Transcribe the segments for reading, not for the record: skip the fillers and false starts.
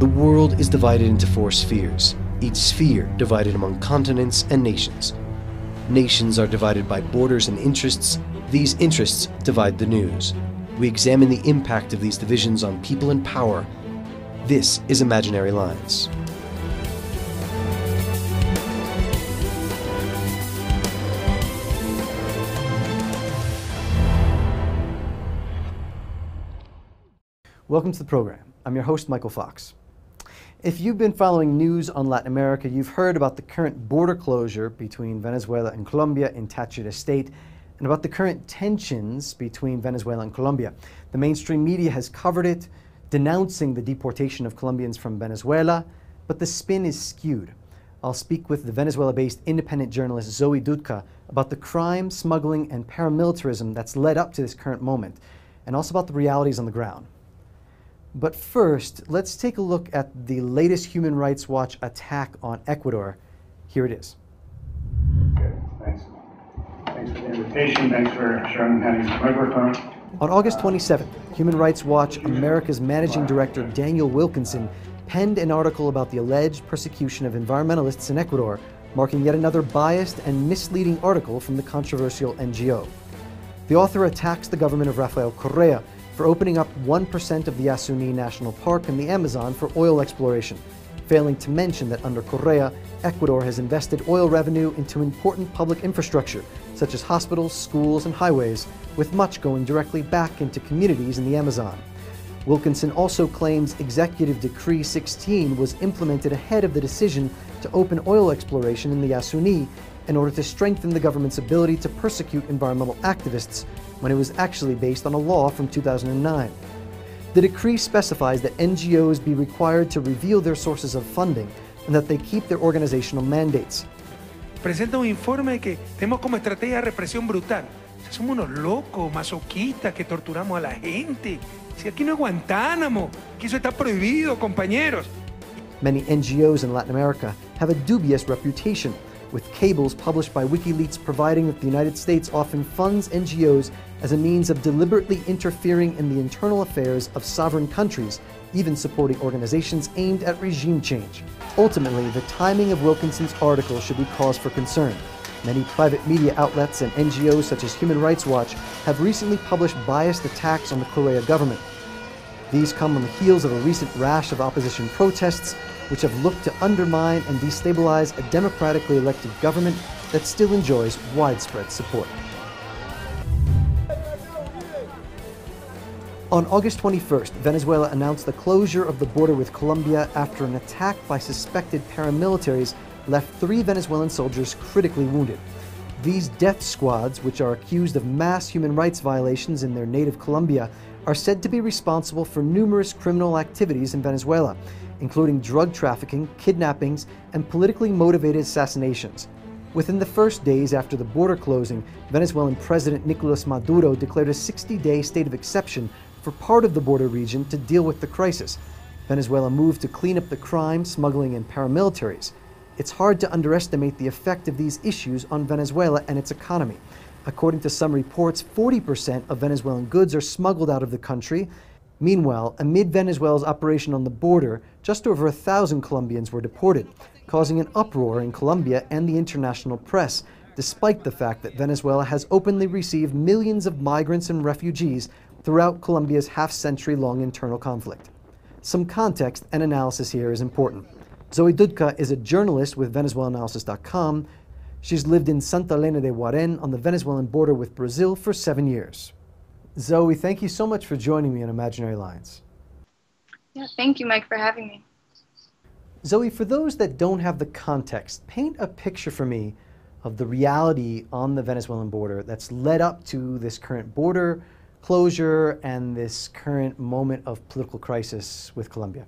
The world is divided into four spheres, each sphere divided among continents and nations. Nations are divided by borders and interests. These interests divide the news. We examine the impact of these divisions on people in power. This is Imaginary Lines. Welcome to the program. I'm your host, Michael Fox. If you've been following news on Latin America, you've heard about the current border closure between Venezuela and Colombia in Táchira state, and about the current tensions between Venezuela and Colombia. The mainstream media has covered it, denouncing the deportation of Colombians from Venezuela, but the spin is skewed. I'll speak with the Venezuela-based independent journalist Zoe Dutka about the crime, smuggling, and paramilitarism that's led up to this current moment, and also about the realities on the ground. But first, let's take a look at the latest Human Rights Watch attack on Ecuador. Here it is. Okay, thanks. Thanks for the invitation. Thanks for sharing having the microphone. On August 27th, Human Rights Watch America's managing director Daniel Wilkinson penned an article about the alleged persecution of environmentalists in Ecuador, marking yet another biased and misleading article from the controversial NGO. The author attacks the government of Rafael Correa for opening up 1% of the Yasuni National Park and the Amazon for oil exploration, failing to mention that under Correa, Ecuador has invested oil revenue into important public infrastructure, such as hospitals, schools, and highways, with much going directly back into communities in the Amazon. Wilkinson also claims Executive Decree 16 was implemented ahead of the decision to open oil exploration in the Yasuni in order to strengthen the government's ability to persecute environmental activists, when it was actually based on a law from 2009. The decree specifies that NGOs be required to reveal their sources of funding and that they keep their organizational mandates. Presenta un informe de que tenemos como estrategia de represión brutal. Somos unos locos, masoquistas que torturamos a la gente. Si aquí no es Guantánamo, que eso está prohibido, compañeros. Many NGOs in Latin America have a dubious reputation, with cables published by WikiLeaks providing that the United States often funds NGOs as a means of deliberately interfering in the internal affairs of sovereign countries, even supporting organizations aimed at regime change. Ultimately, the timing of Wilkinson's article should be cause for concern. Many private media outlets and NGOs such as Human Rights Watch have recently published biased attacks on the Correa government. These come on the heels of a recent rash of opposition protests, which have looked to undermine and destabilize a democratically elected government that still enjoys widespread support. On August 21st, Venezuela announced the closure of the border with Colombia after an attack by suspected paramilitaries left 3 Venezuelan soldiers critically wounded. These death squads, which are accused of mass human rights violations in their native Colombia, are said to be responsible for numerous criminal activities in Venezuela, including drug trafficking, kidnappings, and politically motivated assassinations. Within the first days after the border closing, Venezuelan President Nicolas Maduro declared a 60-day state of exception for part of the border region to deal with the crisis. Venezuela moved to clean up the crime, smuggling, and paramilitaries. It's hard to underestimate the effect of these issues on Venezuela and its economy. According to some reports, 40% of Venezuelan goods are smuggled out of the country. Meanwhile, amid Venezuela's operation on the border, just over 1,000 Colombians were deported, causing an uproar in Colombia and the international press, despite the fact that Venezuela has openly received millions of migrants and refugees throughout Colombia's half-century-long internal conflict. Some context and analysis here is important. Zoe Dutka is a journalist with WikiLeaks.com. She's lived in Santa Elena de Guaren on the Venezuelan border with Brazil for 7 years. Zoe, thank you so much for joining me on Imaginary Lines. Yeah, thank you, Mike, for having me. Zoe, for those that don't have the context, paint a picture for me of the reality on the Venezuelan border that's led up to this current border closure and this current moment of political crisis with Colombia.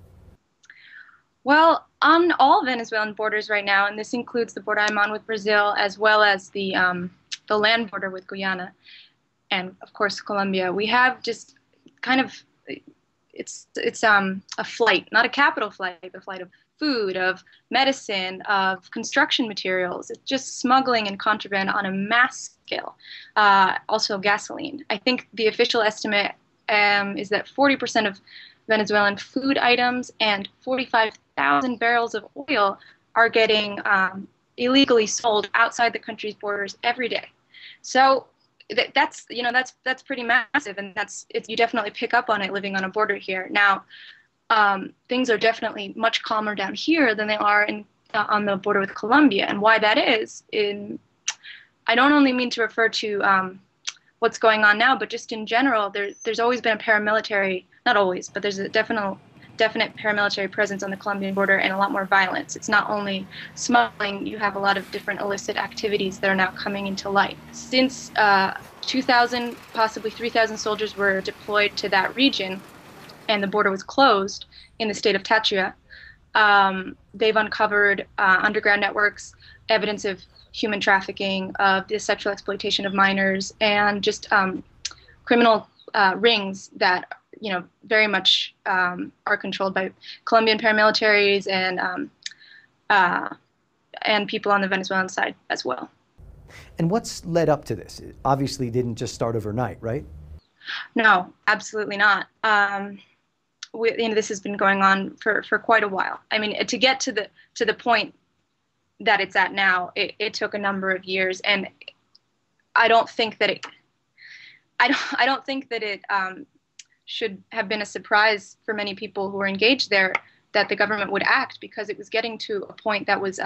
Well, on all Venezuelan borders right now, and this includes the border I'm on with Brazil, as well as the land border with Guyana, and of course Colombia, we have just kind of, it's a flight, not a capital flight, a flight of food, of medicine, of construction materials. It's just smuggling and contraband on a mass scale, also gasoline. I think the official estimate is that 40% of Venezuelan food items, and 45,000 barrels of oil are getting illegally sold outside the country's borders every day. So that's, you know, that's pretty massive, and that's, you definitely pick up on it living on a border here. Now, things are definitely much calmer down here than they are in, on the border with Colombia, and why that is, I don't only mean to refer to what's going on now, but just in general, there's always been a paramilitary, not always, but there's a definite paramilitary presence on the Colombian border and a lot more violence. It's not only smuggling, you have a lot of different illicit activities that are now coming into light. Since 2,000, possibly 3,000 soldiers were deployed to that region and the border was closed in the state of Táchira, they've uncovered underground networks, evidence of human trafficking, of the sexual exploitation of minors, and just criminal rings that, you know, very much are controlled by Colombian paramilitaries and people on the Venezuelan side as well. And what's led up to this? It obviously didn't just start overnight, right? No, absolutely not. You know, this has been going on for quite a while. I mean, to get to the point that it's at now, it took a number of years, and I don't think that it should have been a surprise for many people who were engaged there that the government would act, because it was getting to a point that was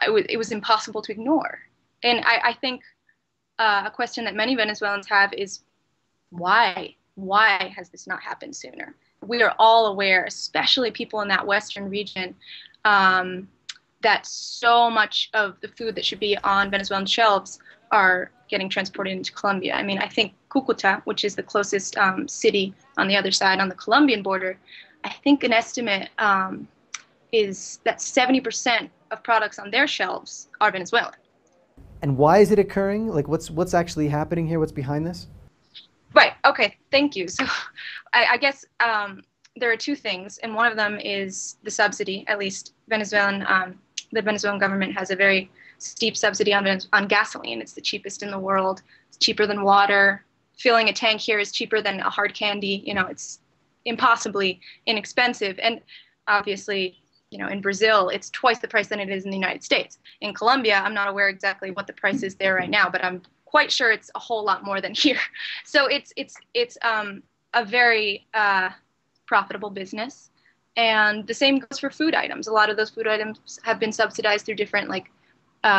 it was impossible to ignore. And I think a question that many Venezuelans have is why? Why has this not happened sooner? We are all aware, especially people in that western region, that so much of the food that should be on Venezuelan shelves are getting transported into Colombia. I mean, I think Cúcuta, which is the closest city on the other side, on the Colombian border, I think an estimate is that 70% of products on their shelves are Venezuelan. And why is it occurring? Like, what's actually happening here? What's behind this? Right, okay, thank you. So I guess there are two things, and one of them is the subsidy, at least the Venezuelan government has a very steep subsidy on gasoline. It's the cheapest in the world. It's cheaper than water. Filling a tank here is cheaper than a hard candy. You know, it's impossibly inexpensive. And obviously, you know, in Brazil, it's twice the price than it is in the United States. In Colombia, I'm not aware exactly what the price is there right now, but I'm quite sure it's a whole lot more than here. So it's a very profitable business. And the same goes for food items. A lot of those food items have been subsidized through different, like,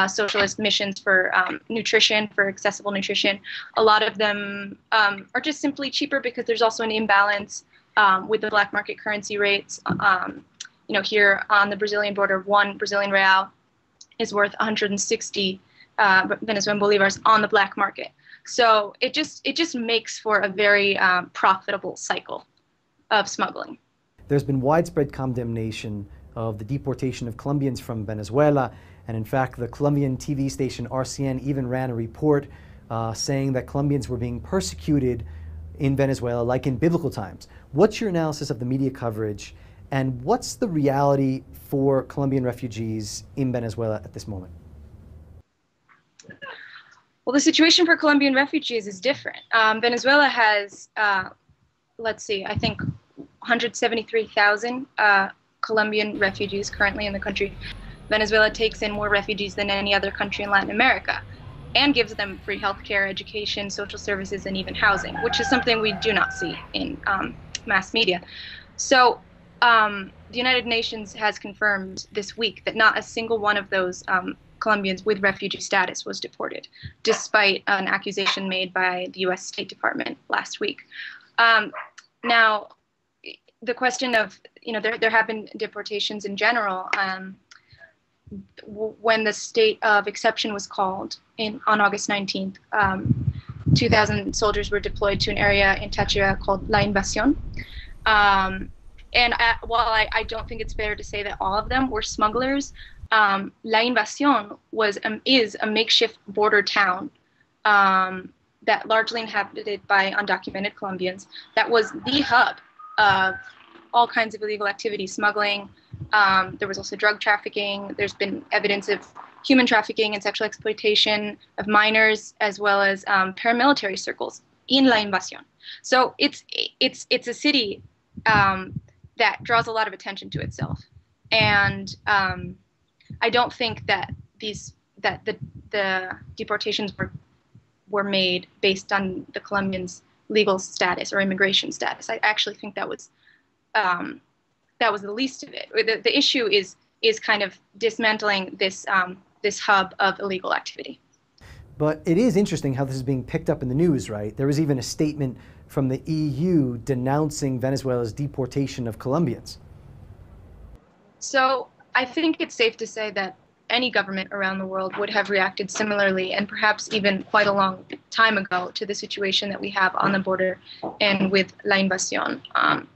socialist missions for nutrition, for accessible nutrition. A lot of them are just simply cheaper because there's also an imbalance with the black market currency rates. You know, here on the Brazilian border, one Brazilian real is worth 160 Venezuelan bolivars on the black market. So it just makes for a very profitable cycle of smuggling. There's been widespread condemnation of the deportation of Colombians from Venezuela, and in fact the Colombian TV station RCN even ran a report saying that Colombians were being persecuted in Venezuela like in biblical times. What's your analysis of the media coverage, and what's the reality for Colombian refugees in Venezuela at this moment? Well, the situation for Colombian refugees is different. Venezuela has, let's see, I think 173,000 Colombian refugees currently in the country. Venezuela takes in more refugees than any other country in Latin America and gives them free healthcare, education, social services, and even housing, which is something we do not see in mass media. So the United Nations has confirmed this week that not a single one of those Colombians with refugee status was deported, despite an accusation made by the U.S. State Department last week. Now, the question of, you know, there have been deportations in general. When the state of exception was called on August 19th, 2,000 soldiers were deployed to an area in Táchira called La Invasión. While I don't think it's fair to say that all of them were smugglers, La Invasión is a makeshift border town that largely inhabited by undocumented Colombians. That was the hub of all kinds of illegal activity, smuggling. There was also drug trafficking. There's been evidence of human trafficking and sexual exploitation of minors, as well as paramilitary circles in La Invasión. So it's a city that draws a lot of attention to itself. And I don't think that the deportations were made based on the Colombians' legal status or immigration status. I actually think that was the least of it. The issue is kind of dismantling this this hub of illegal activity. But it is interesting how this is being picked up in the news, right? There was even a statement from the EU denouncing Venezuela's deportation of Colombians. So I think it's safe to say that any government around the world would have reacted similarly, and perhaps even quite a long time ago, to the situation that we have on the border and with La Invasión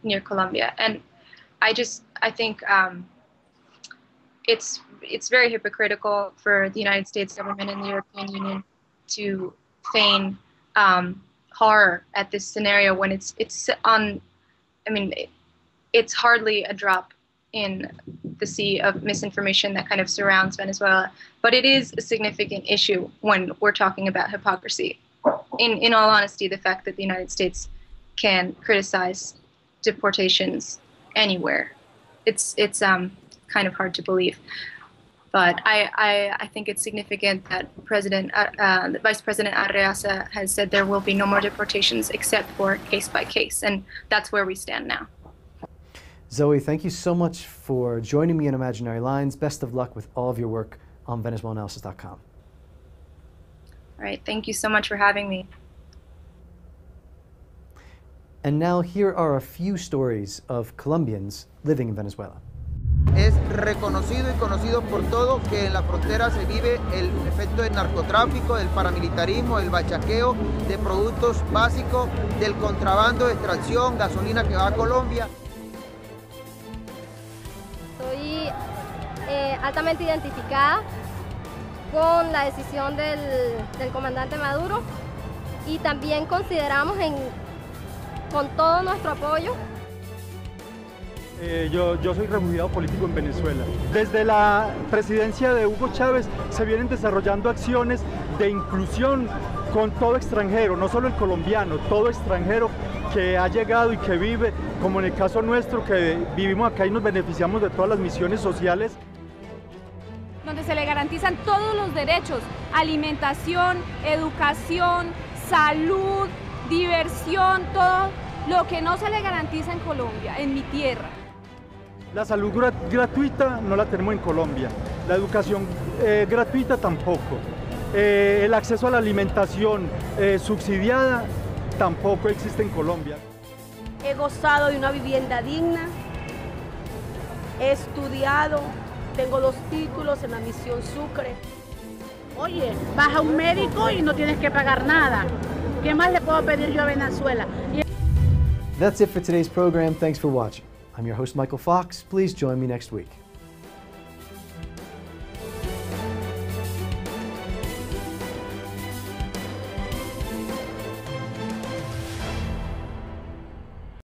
near Colombia. And I think it's very hypocritical for the United States government and the European Union to feign horror at this scenario when it's on. I mean, it's hardly a drop in the sea of misinformation that kind of surrounds Venezuela, but it is a significant issue when we're talking about hypocrisy. In all honesty, the fact that the United States can criticize deportations anywhere, it's kind of hard to believe. But I think it's significant that Vice President Arreaza has said there will be no more deportations except for case by case, and that's where we stand now. Zoe, thank you so much for joining me on Imaginary Lines. Best of luck with all of your work on VenezuelanaLysis.com. All right, thank you so much for having me. And now here are a few stories of Colombians living in Venezuela. Es reconocido y conocido por todos que en la frontera se vive el efecto del narcotráfico, del paramilitarismo, del bachaqueo, de productos básicos, del contrabando, de extracción, gasolina que va a Colombia. Estoy altamente identificada con la decisión del comandante Maduro, y también consideramos con todo nuestro apoyo. Yo soy refugiado político en Venezuela. Desde la presidencia de Hugo Chávez se vienen desarrollando acciones de inclusión con todo extranjero, no solo el colombiano, todo extranjero que ha llegado y que vive, como en el caso nuestro, que vivimos acá y nos beneficiamos de todas las misiones sociales. Donde se le garantizan todos los derechos: alimentación, educación, salud, diversión, todo lo que no se le garantiza en Colombia, en mi tierra. La salud gratuita no la tenemos en Colombia, la educación gratuita tampoco, el acceso a la alimentación subsidiada tampoco existe en Colombia. He gozado de una vivienda digna, he estudiado, tengo 2 títulos en la Misión Sucre. Oye, vas a un médico y no tienes que pagar nada. ¿Qué más le puedo pedir yo a Venezuela? That's it for today's program. Thanks for watching. I'm your host, Michael Fox. Please join me next week.